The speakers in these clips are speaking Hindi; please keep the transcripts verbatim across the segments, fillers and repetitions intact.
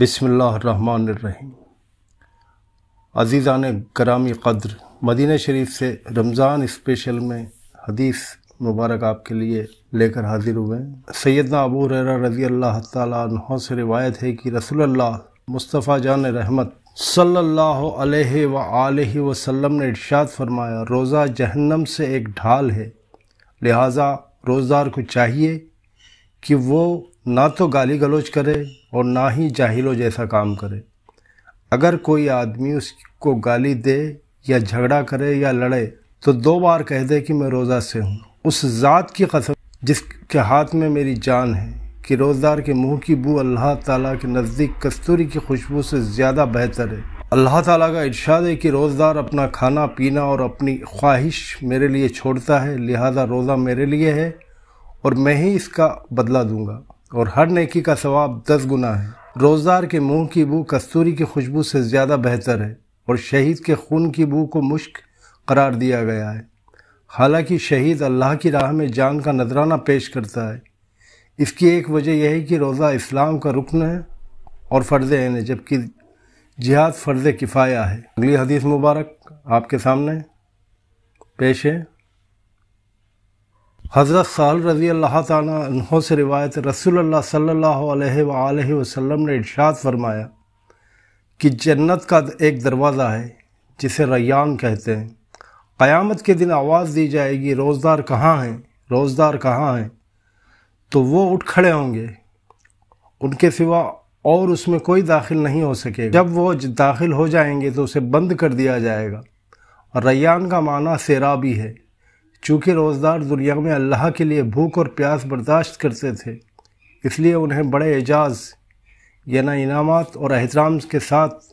बिस्मिल्लाहिर्रहमानिर्रहीम। अज़ीज़ान करामी क़द्र, मदीना शरीफ से रमज़ान स्पेशल में हदीस मुबारक आपके लिए लेकर हाजिर हुए हैं। सैयदना अबू हुरैरा रज़ी अल्लाह तआला अन्हु से रिवायत है कि रसूलुल्लाह मुस्तफ़ा जान रहमत सल्लल्लाहु अलैहि व आलिहि वसल्लम ने इरशाद फरमाया, रोज़ा जहन्नम से एक ढाल है, लिहाजा रोज़दार को चाहिए कि वो ना तो गाली गलौज करे और ना ही जाहिलों जैसा काम करे। अगर कोई आदमी उसको गाली दे या झगड़ा करे या लड़े तो दो बार कह दे कि मैं रोज़ा से हूँ, उस ज़ात की कसम जिसके हाथ में मेरी जान है कि रोज़दार के मुंह की बू अल्लाह ताला के नज़दीक कस्तूरी की खुशबू से ज़्यादा बेहतर है। अल्लाह ताला का इरशाद है कि रोज़दार अपना खाना पीना और अपनी ख्वाहिश मेरे लिए छोड़ता है, लिहाजा रोज़ा मेरे लिए है और मैं ही इसका बदला दूंगा और हर नेकी का सवाब दस गुना है। रोज़दार के मुंह की बू कस्तूरी की खुशबू से ज़्यादा बेहतर है और शहीद के खून की बू को मुश्क करार दिया गया है। हालांकि शहीद अल्लाह की राह में जान का नजराना पेश करता है। इसकी एक वजह यह है कि रोज़ा इस्लाम का रुकन है और फ़र्ज़ ऐन है, जबकि जिहाद फ़र्ज़ किफ़ाया है। अगली हदीस मुबारक आपके सामने पेश है। हज़रत साल रज़ी अल्लाह ताला अन्हो से रिवायत, रसूलुल्लाह सल्लल्लाहु अलैहि व आलिहि वसल्लम ने इरशाद फरमाया कि जन्नत का एक दरवाज़ा है जिसे रय्यान कहते हैं। क़यामत के दिन आवाज़ दी जाएगी, रोज़दार कहाँ हैं, रोज़दार कहाँ हैं, तो वो उठ खड़े होंगे, उनके सिवा और उसमें कोई दाखिल नहीं हो सकेगा। जब वो दाखिल हो जाएंगे तो उसे बंद कर दिया जाएगा। रय्यान का माना सेराबी है। चूँकि रोज़दार दुनिया में अल्लाह के लिए भूख और प्यास बर्दाश्त करते थे, इसलिए उन्हें बड़े एजाज़ याना इनामात और एहतराम के साथ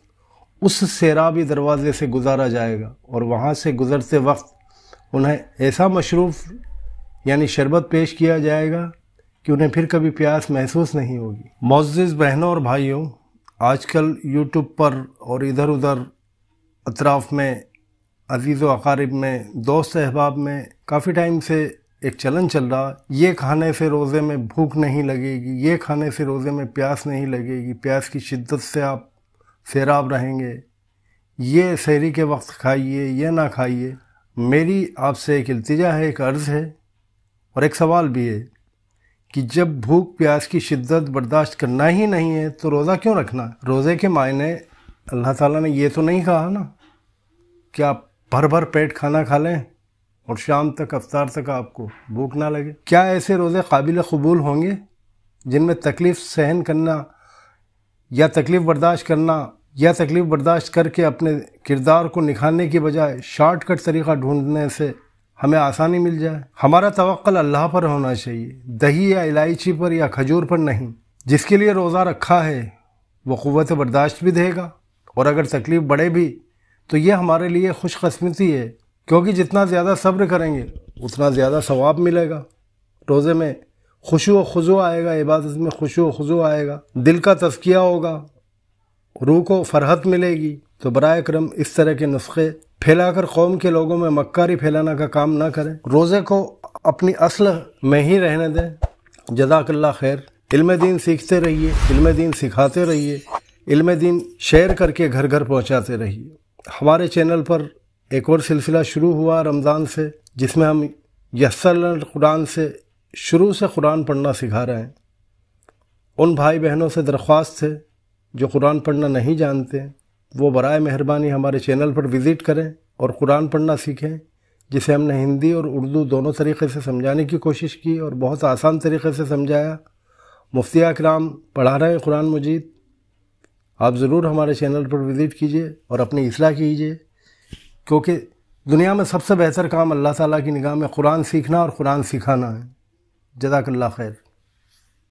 उस सेराबी दरवाज़े से गुजारा जाएगा और वहाँ से गुज़रते वक्त उन्हें ऐसा मशरूफ यानी शरबत पेश किया जाएगा कि उन्हें फिर कभी प्यास महसूस नहीं होगी। मुअज़्ज़िज़ बहनों और भाइयों, आजकल यूट्यूब पर और इधर उधर अतराफ़ में, अजीज़ व अकारिब में, दोस्त अहबाब में काफ़ी टाइम से एक चलन चल रहा, ये खाने से रोज़े में भूख नहीं लगेगी, ये खाने से रोज़े में प्यास नहीं लगेगी, प्यास की शिद्दत से आप सैराब रहेंगे, ये सहरी के वक्त खाइए, ये ना खाइए। मेरी आपसे एक इल्तिजा है, एक अर्ज़ है और एक सवाल भी है कि जब भूख प्यास की शिद्दत बर्दाश्त करना ही नहीं है तो रोज़ा क्यों रखना। रोज़े के मायने अल्लाह ताला ने ये तो नहीं कहा ना कि आप भर भर पेट खाना खा लें और शाम तक, अफ्तार तक आपको भूख ना लगे। क्या ऐसे रोज़े काबिल कबूल होंगे जिनमें तकलीफ़ सहन करना या तकलीफ़ बर्दाश्त करना या तकलीफ़ बर्दाश्त करके अपने किरदार को निखारने की बजाय शॉर्टकट तरीक़ा ढूंढने से हमें आसानी मिल जाए। हमारा तवक्कल अल्लाह पर होना चाहिए, दही या इलायची पर या खजूर पर नहीं। जिसके लिए रोज़ा रखा है वो क़ुव्वत बर्दाश्त भी देगा और अगर तकलीफ़ बढ़े भी तो ये हमारे लिए खुशकिस्मती है, क्योंकि जितना ज़्यादा सब्र करेंगे उतना ज़्यादा सवाब मिलेगा। रोज़े में खुशू खुजू आएगा, इबादत में खुशू खुजू आएगा, दिल का तज़किया होगा, रूह को फरहत मिलेगी। तो बराए करम इस तरह के नुस्खे फैलाकर कौम के लोगों में मक्कारी फैलाने का काम ना करें। रोज़े को अपनी असल में ही रहने दें। जज़ाकल्लाह खैर। इल्म-ए-दीन सीखते रहिए, इल्म-ए-दीन सिखाते रहिए, इल्म-ए-दीन शेयर करके घर घर पहुँचाते रहिए। हमारे चैनल पर एक और सिलसिला शुरू हुआ रमज़ान से, जिसमें हम यस्सल कुरान से शुरू से कुरान पढ़ना सिखा रहे हैं। उन भाई बहनों से दरख्वास्त है जो कुरान पढ़ना नहीं जानते, वो बराए मेहरबानी हमारे चैनल पर विज़िट करें और कुरान पढ़ना सीखें, जिसे हमने हिंदी और उर्दू दोनों तरीक़े से समझाने की कोशिश की और बहुत आसान तरीक़े से समझाया। मुफ्ती अकराम पढ़ा रहे हैं कुरान मजीद। आप ज़रूर हमारे चैनल पर विज़िट कीजिए और अपनी इस्लाह कीजिए, क्योंकि दुनिया में सबसे बेहतर काम अल्लाह ताला की निगाह में कुरान सीखना और कुरान सिखाना है। जज़ाकल्लाह खैर।